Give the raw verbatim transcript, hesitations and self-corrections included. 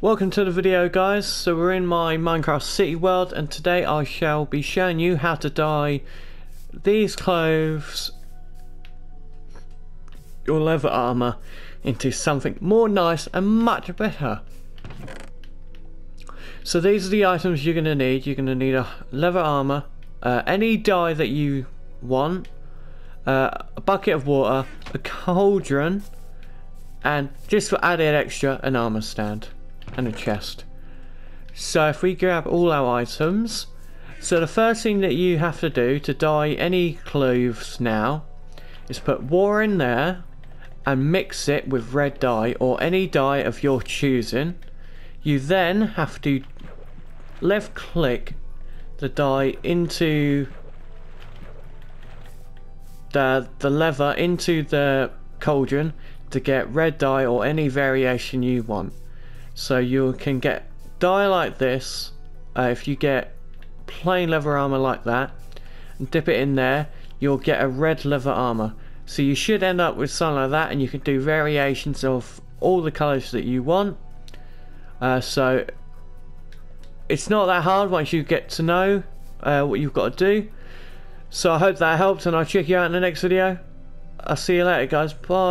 Welcome to the video, guys. So we're in my Minecraft city world, and today I shall be showing you how to dye these clothes, your leather armor, into something more nice and much better. So these are the items you're going to need. You're going to need a leather armor, uh, any dye that you want, uh, a bucket of water, a cauldron, and just for added extra, an armor stand and a chest. So if we grab all our items, so the first thing that you have to do to dye any clothes now is put water in there and mix it with red dye or any dye of your choosing. You then have to left click the dye into the, the leather into the cauldron to get red dye or any variation you want. So you can get dye like this, uh, if you get plain leather armor like that and dip it in there, you'll get a red leather armor. So you should end up with something like that, and you can do variations of all the colors that you want. Uh, so it's not that hard once you get to know uh, what you've got to do. So I hope that helped, and I'll check you out in the next video. I'll see you later, guys. Bye.